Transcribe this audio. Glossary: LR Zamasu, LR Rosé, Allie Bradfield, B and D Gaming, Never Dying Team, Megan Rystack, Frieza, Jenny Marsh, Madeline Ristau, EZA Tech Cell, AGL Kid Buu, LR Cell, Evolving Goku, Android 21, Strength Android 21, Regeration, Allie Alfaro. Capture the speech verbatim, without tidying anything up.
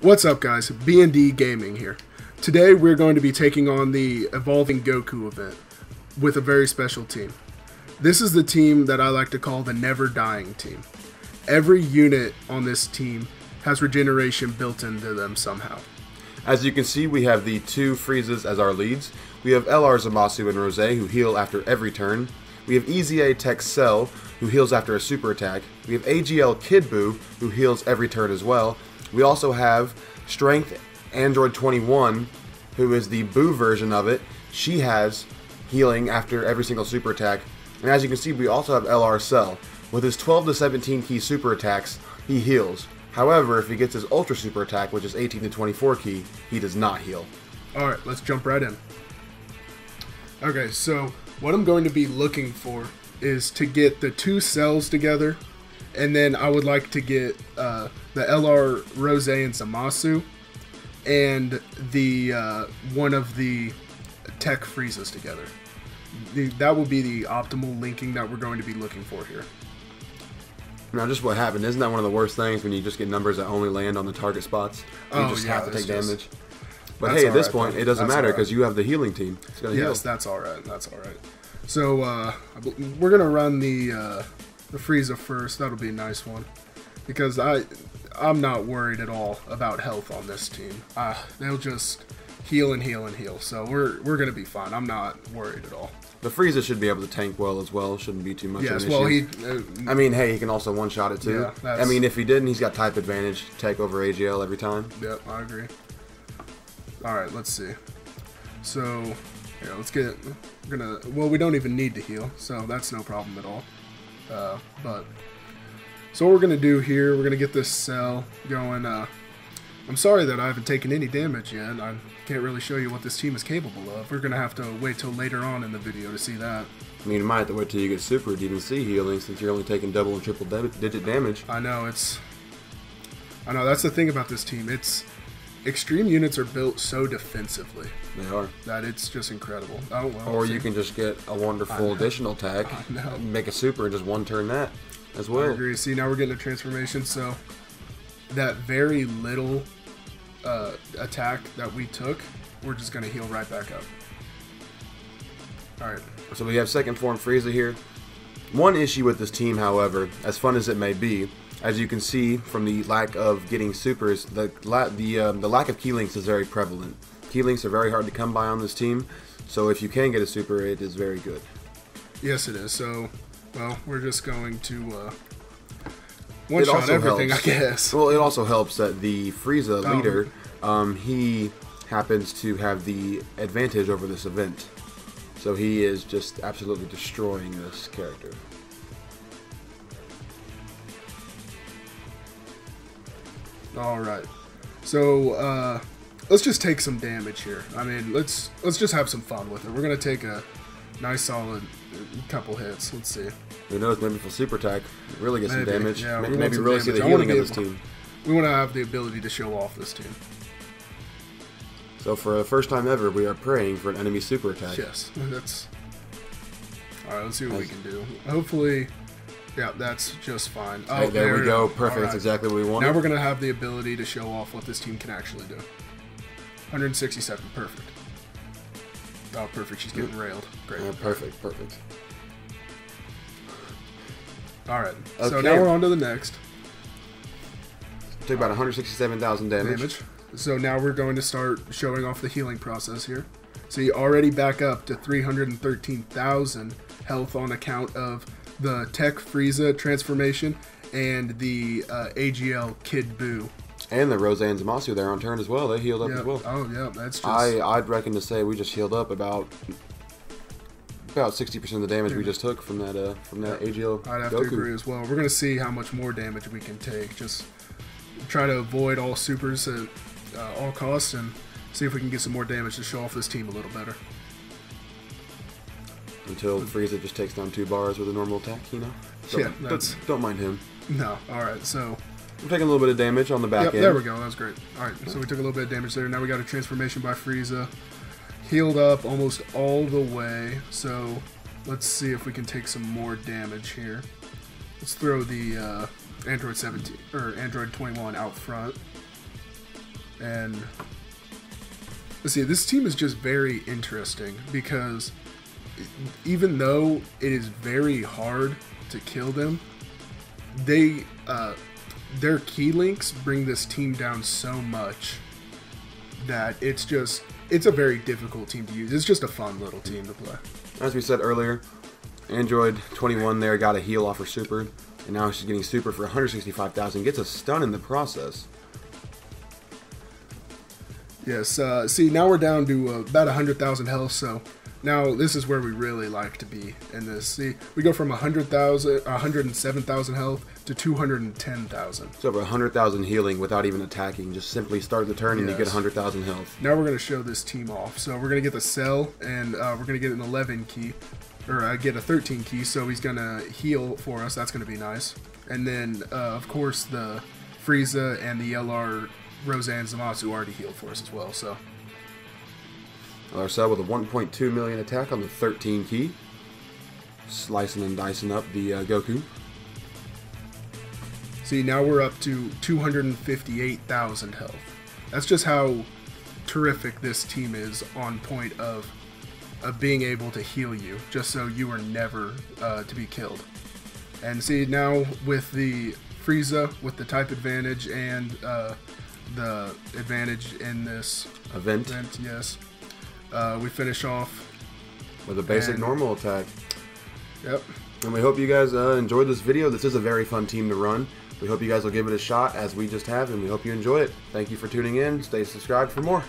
What's up guys, B and D Gaming here. Today we're going to be taking on the Evolving Goku event with a very special team. This is the team that I like to call the Never Dying Team. Every unit on this team has regeneration built into them somehow. As you can see, we have the two Friezas as our leads. We have L R Zamasu and Rosé, who heal after every turn. We have E Z A Tech Cell, who heals after a super attack. We have A G L Kid Buu, who heals every turn as well. We also have Strength Android twenty-one, who is the Buu version of it. She has healing after every single super attack. And as you can see, we also have L R Cell. With his twelve to seventeen key super attacks, he heals. However, if he gets his ultra super attack, which is eighteen to twenty-four key, he does not heal. Alright, let's jump right in. Okay, so what I'm going to be looking for is to get the two cells together, and then I would like to get uh, the L R Rosé and Zamasu, and the uh, one of the Tech Friezas together. The, that will be the optimal linking that we're going to be looking for here. Now, just what happened? Isn't that one of the worst things when you just get numbers that only land on the target spots? You oh, just yeah, have to take just, damage. But hey, at this right, point, though. It doesn't that's matter because right. you have the healing team. It's yes, heal. that's all right. That's all right. So uh, we're gonna run the. Uh, The Frieza first. That'll be a nice one, because I, I'm not worried at all about health on this team. Uh, they'll just heal and heal and heal, so we're we're gonna be fine. I'm not worried at all. The Frieza should be able to tank well as well. Shouldn't be too much. Yes, of an well issue. he. Uh, I mean, hey, he can also one shot it too. Yeah, I mean, if he didn't, he's got type advantage. Tech over A G L every time. Yep, I agree. All right, let's see. So, yeah, let's get. We're gonna. Well, we don't even need to heal, so that's no problem at all. Uh, but so what we're gonna do here, we're gonna get this cell going. uh, I'm sorry that I haven't taken any damage yet. I can't really show you what this team is capable of. We're gonna have to wait till later on in the video to see that. I mean, you might have to wait till you get super to even see healing, since you're only taking double and triple digit damage. I know it's I know that's the thing about this team. It's extreme units are built so defensively. They are. That it's just incredible. Oh, well, or you can just get a wonderful additional attack, make a super, and just one turn that as well. I agree. See, now we're getting a transformation, so that very little uh, attack that we took, we're just going to heal right back up. All right. So we have second form Frieza here. One issue with this team, however, as fun as it may be, as you can see from the lack of getting supers, the la the um, the lack of key links is very prevalent. Key links are very hard to come by on this team, so if you can get a super, it is very good. Yes, it is. So, well, we're just going to uh, one shot everything, helps. I guess. Well, it also helps that the Frieza um, leader, um, he happens to have the advantage over this event, so he is just absolutely destroying this character. Alright, so uh, let's just take some damage here. I mean, let's let's just have some fun with it. We're going to take a nice solid couple hits. Let's see. Who knows, maybe for super attack, really get maybe, some damage. Yeah, maybe maybe some really damage. see the healing of this able, team. We want to have the ability to show off this team. So for the first time ever, we are praying for an enemy super attack. Yes, that's... Alright, let's see what that's... we can do. Hopefully... Yeah, that's just fine. Oh, hey, there, there we go. Perfect. Right. That's exactly what we wanted. Now we're going to have the ability to show off what this team can actually do. one hundred sixty-seven. Perfect. Oh, perfect. She's getting railed. Great. Oh, perfect. Perfect. All right. Okay. So now we're on to the next. Took about one hundred sixty-seven thousand damage. damage. So now we're going to start showing off the healing process here. So you already back up to three hundred thirteen thousand health on account of the Tech Frieza transformation, and the uh, A G L Kid Buu. And the Rosé and Zamasu there on turn as well. They healed up yep. as well. Oh, yeah. That's just... I, I'd reckon to say we just healed up about about sixty percent of the damage Dude. we just took from that uh, from that yep. A G L I'd have Goku. to agree as well. We're going to see how much more damage we can take. Just try to avoid all supers at uh, all costs and see if we can get some more damage to show off this team a little better. Until Frieza just takes down two bars with a normal attack, you know? Don't, yeah, that's... Don't, don't mind him. No, alright, so... We're taking a little bit of damage on the back yep, end. There we go, that was great. Alright, okay. So we took a little bit of damage there. Now we got a transformation by Frieza. Healed up almost all the way, so let's see if we can take some more damage here. Let's throw the uh, Android seventeen, or Android twenty-one out front. And let's see, this team is just very interesting because even though it is very hard to kill them, they uh, their key links bring this team down so much that it's just it's a very difficult team to use. It's just a fun little team to play. As we said earlier, Android twenty-one there got a heal off her super, and now she's getting super for one hundred sixty-five thousand. Gets a stun in the process. Yes, uh, see, now we're down to uh, about one hundred thousand health, so now this is where we really like to be in this. See, we go from one hundred thousand, one hundred seven thousand health to two hundred ten thousand. So over one hundred thousand healing without even attacking, just simply start the turn, yes, and you get one hundred thousand health. Now we're going to show this team off. So we're going to get the Cell, and uh, we're going to get an eleven key, or uh, get a thirteen key, so he's going to heal for us. That's going to be nice. And then, uh, of course, the Frieza and the L R Rosé and Zamasu already healed for us as well, so. L R Cell with a one point two million attack on the thirteen key. Slicing and dicing up the uh, Goku. See, now we're up to two hundred fifty-eight thousand health. That's just how terrific this team is on point of, of being able to heal you, just so you are never uh, to be killed. And see, now with the Frieza, with the type advantage and uh, the advantage in this event, event yes, uh, we finish off with a basic and, normal attack. Yep. And we hope you guys uh, enjoyed this video. This is a very fun team to run. We hope you guys will give it a shot as we just have, and we hope you enjoy it. Thank you for tuning in. Stay subscribed for more.